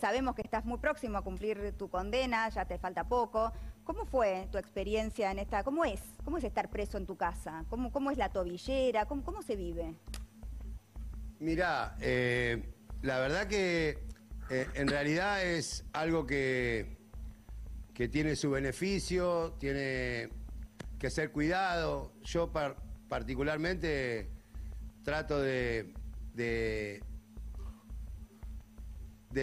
Sabemos que estás muy próximo a cumplir tu condena, ya te falta poco. ¿Cómo fue tu experiencia en esta? ¿Cómo es estar preso en tu casa? ¿Cómo es la tobillera? ¿Cómo se vive? Mirá, la verdad que en realidad es algo que tiene su beneficio, tiene que ser cuidado. Yo particularmente trato de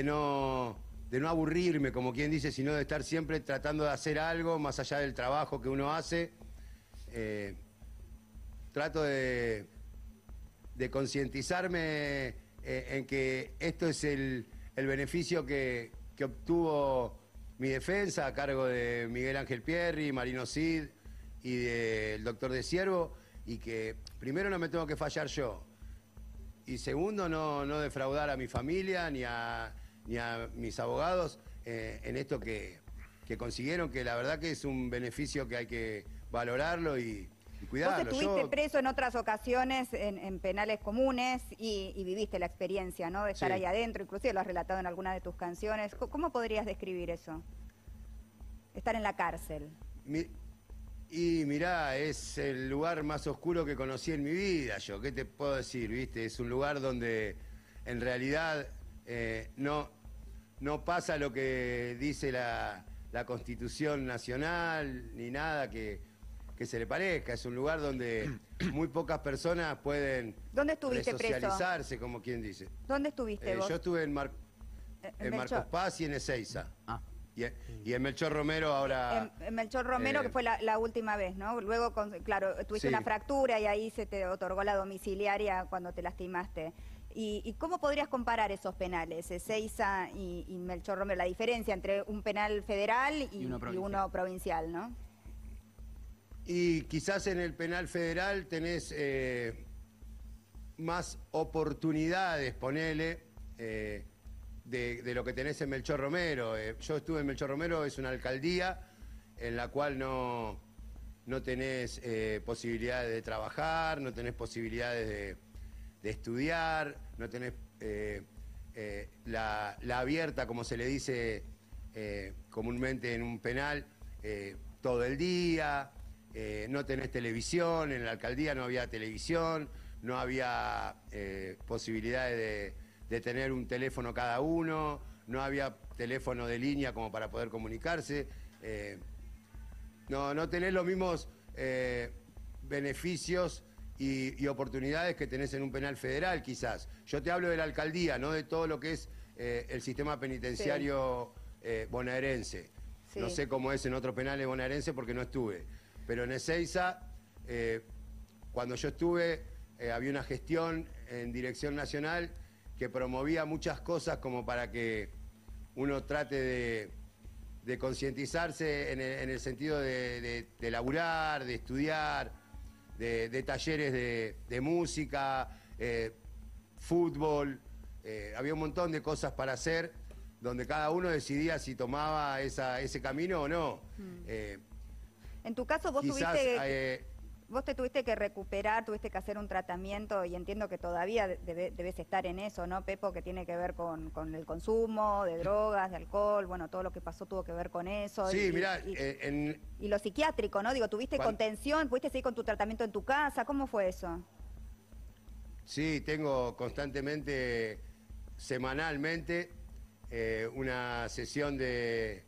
no aburrirme, como quien dice, sino de estar siempre tratando de hacer algo más allá del trabajo que uno hace. Trato de concientizarme en que esto es el beneficio que obtuvo mi defensa a cargo de Miguel Ángel Pierri, Marino Cid y del doctor de Siervo, y que primero no me tengo que fallar yo, y segundo no defraudar a mi familia ni a mis abogados en esto que consiguieron, que la verdad que es un beneficio que hay que valorarlo y cuidarlo. Vos estuviste preso en otras ocasiones en penales comunes y viviste la experiencia, ¿no?, de estar ahí adentro, inclusive lo has relatado en alguna de tus canciones. ¿Cómo podrías describir eso? Estar en la cárcel. Mirá, es el lugar más oscuro que conocí en mi vida, yo. ¿Qué te puedo decir, viste? Es un lugar donde en realidad no pasa lo que dice la Constitución Nacional, ni nada que se le parezca. Es un lugar donde muy pocas personas pueden socializarse, como quien dice. ¿Dónde estuviste vos? Yo estuve en Marcos Paz y en Ezeiza. Ah. Y en Melchor Romero ahora... En Melchor Romero, que fue la última vez, ¿no? Luego, claro, tuviste una fractura y ahí se te otorgó la domiciliaria cuando te lastimaste. ¿Y cómo podrías comparar esos penales, Ezeiza y Melchor Romero? La diferencia entre un penal federal y uno provincial, ¿no? Y quizás en el penal federal tenés más oportunidades, ponele... De lo que tenés en Melchor Romero. Yo estuve en Melchor Romero, es una alcaldía en la cual no tenés posibilidades de trabajar, no tenés posibilidades de estudiar, no tenés la abierta, como se le dice comúnmente en un penal, todo el día, no tenés televisión, en la alcaldía no había televisión, no había posibilidades de tener un teléfono cada uno, no había teléfono de línea como para poder comunicarse, no tenés los mismos beneficios y oportunidades que tenés en un penal federal quizás. Yo te hablo de la alcaldía, no de todo lo que es el sistema penitenciario bonaerense. Sí. No sé cómo es en otros penales bonaerenses porque no estuve, pero en Ezeiza, cuando yo estuve, había una gestión en dirección nacional que promovía muchas cosas como para que uno trate de concientizarse en el sentido de laburar, de estudiar, de talleres de música, fútbol. Había un montón de cosas para hacer donde cada uno decidía si tomaba ese camino o no. En tu caso vos tuviste... Vos te tuviste que recuperar, tuviste que hacer un tratamiento, y entiendo que todavía debes estar en eso, ¿no, Pepo? Que tiene que ver con el consumo de drogas, de alcohol, bueno, todo lo que pasó tuvo que ver con eso. Sí, mirá... Y lo psiquiátrico, ¿no? Digo, ¿tuviste contención? ¿Pudiste seguir con tu tratamiento en tu casa? ¿Cómo fue eso? Sí, tengo constantemente, semanalmente, una sesión de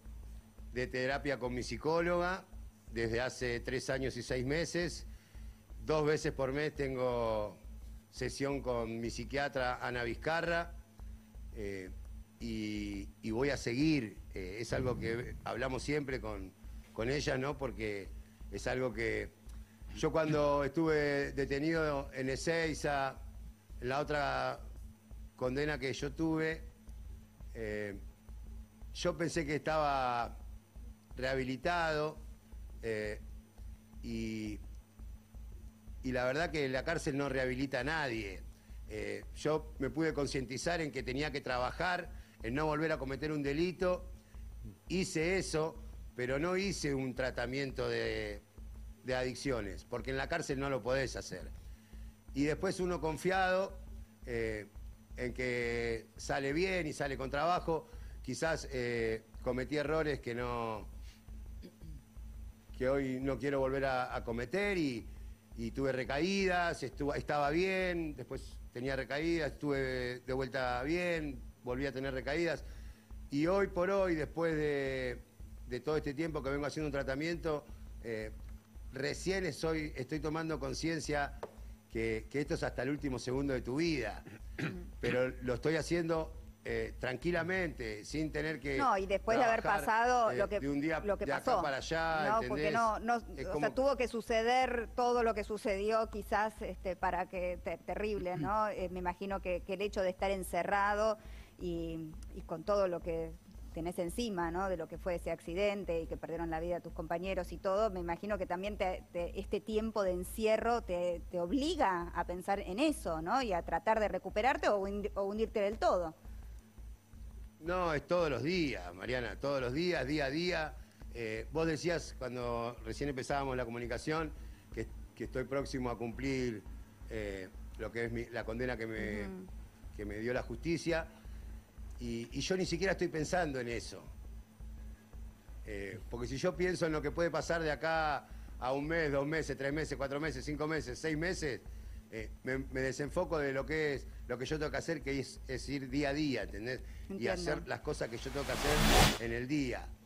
terapia con mi psicóloga, desde hace 3 años y 6 meses, 2 veces por mes tengo sesión con mi psiquiatra Ana Vizcarra, y voy a seguir. Es algo que hablamos siempre con ella, ¿no? Porque es algo que... Yo cuando estuve detenido en Ezeiza, la otra condena que yo tuve, yo pensé que estaba rehabilitado, y la verdad que la cárcel no rehabilita a nadie. Yo me pude concientizar en que tenía que trabajar, en no volver a cometer un delito. Hice eso, pero no hice un tratamiento de adicciones, porque en la cárcel no lo podés hacer. Y después uno confiado en que sale bien y sale con trabajo. Quizás cometí errores que hoy no quiero volver a cometer, y tuve recaídas, estaba bien, después tenía recaídas, estuve de vuelta bien, volví a tener recaídas. Y hoy por hoy, después de todo este tiempo que vengo haciendo un tratamiento, recién estoy tomando conciencia que esto es hasta el último segundo de tu vida. Pero lo estoy haciendo tranquilamente, sin tener que... No, y después de haber pasado lo que, de un día, lo que pasó. De acá para allá, no, ¿entendés? Porque no, o sea, tuvo que suceder todo lo que sucedió, quizás para que... terrible, ¿no? Me imagino que el hecho de estar encerrado y con todo lo que tenés encima, ¿no? De lo que fue ese accidente y que perdieron la vida tus compañeros y todo, me imagino que también este tiempo de encierro te obliga a pensar en eso, ¿no? Y a tratar de recuperarte o hundirte del todo. No, es todos los días, Mariana, todos los días, día a día. Vos decías cuando recién empezábamos la comunicación que estoy próximo a cumplir lo que es la condena que me dio la justicia. Y yo ni siquiera estoy pensando en eso. Porque si yo pienso en lo que puede pasar de acá a un mes, 2 meses, 3 meses, 4 meses, 5 meses, 6 meses, me desenfoco de lo que es lo que yo tengo que hacer, que es ir día a día, ¿entendés? Entiendo. Y hacer las cosas que yo tengo que hacer en el día.